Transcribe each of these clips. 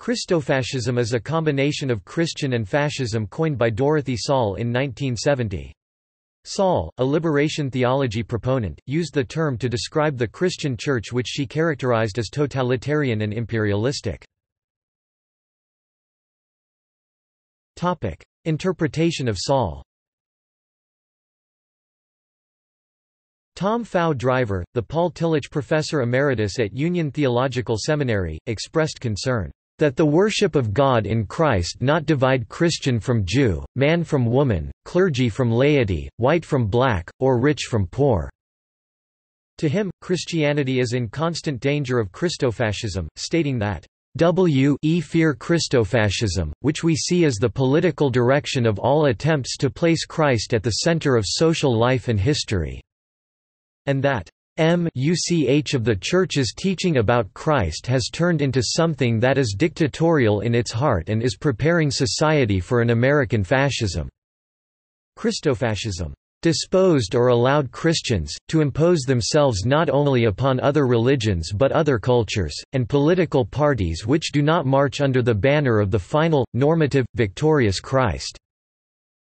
Christofascism is a combination of Christian and fascism coined by Dorothee Sölle in 1970. Sölle, a liberation theology proponent, used the term to describe the Christian church which she characterized as totalitarian and imperialistic. Interpretation of Sölle. Tom Pfau Driver, the Paul Tillich Professor Emeritus at Union Theological Seminary, expressed concern that the worship of God in Christ not divide Christian from Jew, man from woman, clergy from laity, white from black, or rich from poor. To him, Christianity is in constant danger of Christofascism, stating that we fear Christofascism, which we see as the political direction of all attempts to place Christ at the center of social life and history, and that much of the Church's teaching about Christ has turned into something that is dictatorial in its heart and is preparing society for an American fascism. Christofascism disposed or allowed Christians to impose themselves not only upon other religions but other cultures, and political parties which do not march under the banner of the final, normative, victorious Christ.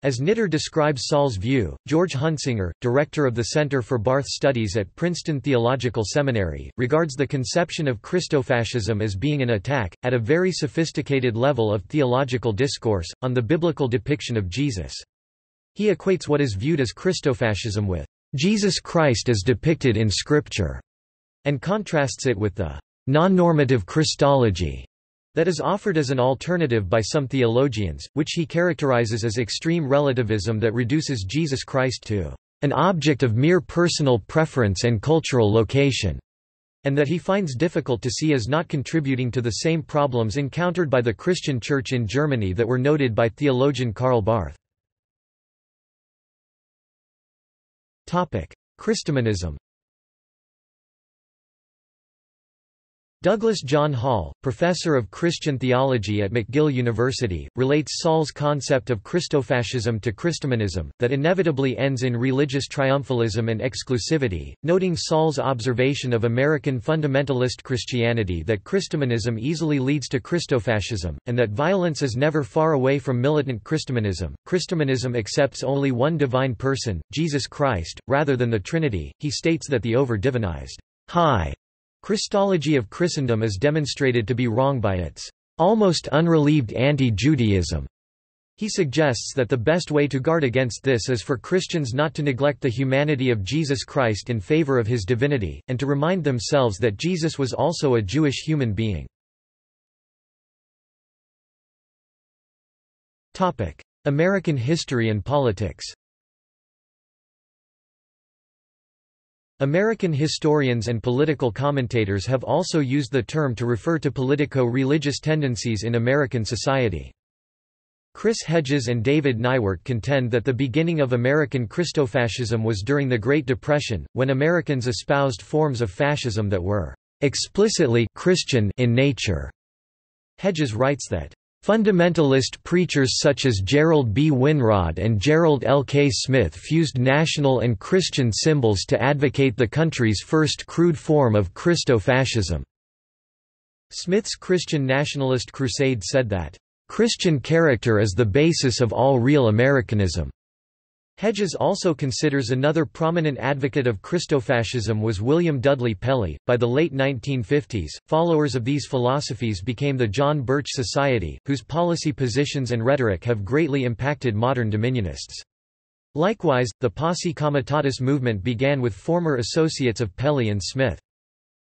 As Nitter describes Sölle's view, George Hunsinger, director of the Center for Barth Studies at Princeton Theological Seminary, regards the conception of Christofascism as being an attack, at a very sophisticated level of theological discourse, on the biblical depiction of Jesus. He equates what is viewed as Christofascism with Jesus Christ as depicted in Scripture, and contrasts it with the non-normative Christology that is offered as an alternative by some theologians, which he characterizes as extreme relativism that reduces Jesus Christ to an object of mere personal preference and cultural location, and that he finds difficult to see as not contributing to the same problems encountered by the Christian Church in Germany that were noted by theologian Karl Barth. Christmanism. Douglas John Hall, professor of Christian theology at McGill University, relates Sölle's concept of Christofascism to Christmanism, that inevitably ends in religious triumphalism and exclusivity, noting Sölle's observation of American fundamentalist Christianity that Christmanism easily leads to Christofascism, and that violence is never far away from militant Christmanism. Christmanism accepts only one divine person, Jesus Christ, rather than the Trinity. He states that the over-divinized, high Christology of Christendom is demonstrated to be wrong by its almost unrelieved anti-Judaism. He suggests that the best way to guard against this is for Christians not to neglect the humanity of Jesus Christ in favor of his divinity, and to remind themselves that Jesus was also a Jewish human being. American history and politics. American historians and political commentators have also used the term to refer to politico-religious tendencies in American society. Chris Hedges and David Nywart contend that the beginning of American Christofascism was during the Great Depression, when Americans espoused forms of fascism that were explicitly Christian in nature. Hedges writes that fundamentalist preachers such as Gerald B. Winrod and Gerald L. K. Smith fused national and Christian symbols to advocate the country's first crude form of Christofascism. Smith's Christian nationalist crusade said that, "Christian character is the basis of all real Americanism." Hedges also considers another prominent advocate of Christofascism was William Dudley Pelley. By the late 1950s, followers of these philosophies became the John Birch Society, whose policy positions and rhetoric have greatly impacted modern dominionists. Likewise, the Posse Comitatus movement began with former associates of Pelley and Smith.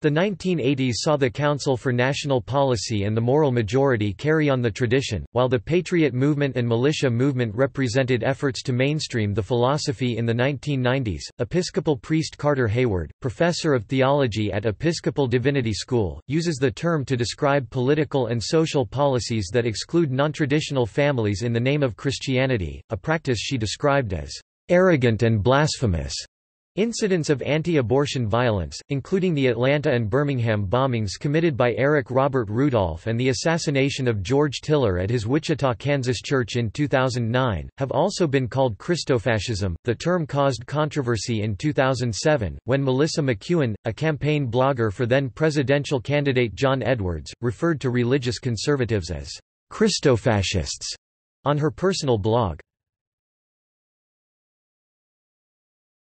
The 1980s saw the Council for National Policy and the Moral Majority carry on the tradition, while the Patriot Movement and Militia Movement represented efforts to mainstream the philosophy in the 1990s. Episcopal priest Carter Hayward, professor of theology at Episcopal Divinity School, uses the term to describe political and social policies that exclude nontraditional families in the name of Christianity, a practice she described as arrogant and blasphemous. Incidents of anti-abortion violence, including the Atlanta and Birmingham bombings committed by Eric Robert Rudolph and the assassination of George Tiller at his Wichita, Kansas church in 2009, have also been called Christofascism. The term caused controversy in 2007, when Melissa McEwen, a campaign blogger for then-presidential candidate John Edwards, referred to religious conservatives as Christofascists on her personal blog.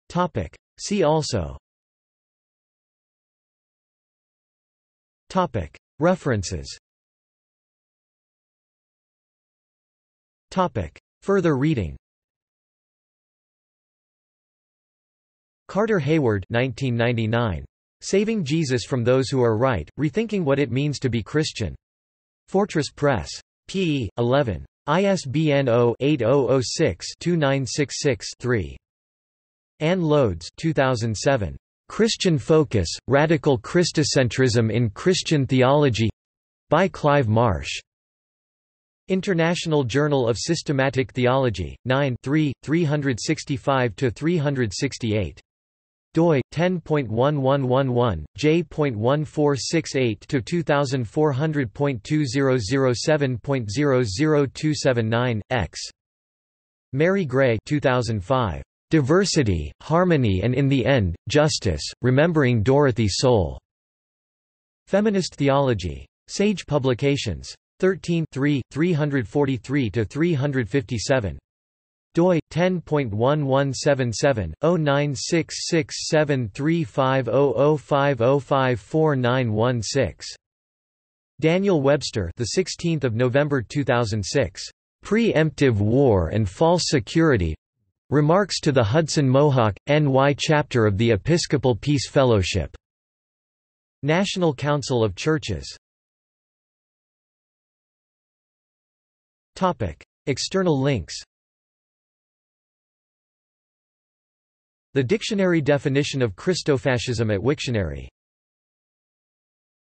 Topic. See also. Topic. References. Topic. Further reading. Carter Hayward, 1999. Saving Jesus from Those Who Are Right: Rethinking What It Means to Be Christian. Fortress Press. p. 11. ISBN 0-8006-2966-3. Ann Lodes, 2007. Christian Focus: Radical Christocentrism in Christian Theology, by Clive Marsh. International Journal of Systematic Theology, 9 3, 365–368. doi 10.1111/j.1468-2468.2007.00279x. Mary Gray, 2005. Diversity, Harmony and in the End, Justice, Remembering Dorothee Sölle. Feminist Theology. Sage Publications. 13 3, 343–357. doi 10.1177/0966735005054916. Daniel Webster, the 16th of November 2006. Preemptive War and False Security: Remarks to the Hudson Mohawk, NY Chapter of the Episcopal Peace Fellowship. National Council of Churches. External links. The Dictionary Definition of Christofascism at Wiktionary.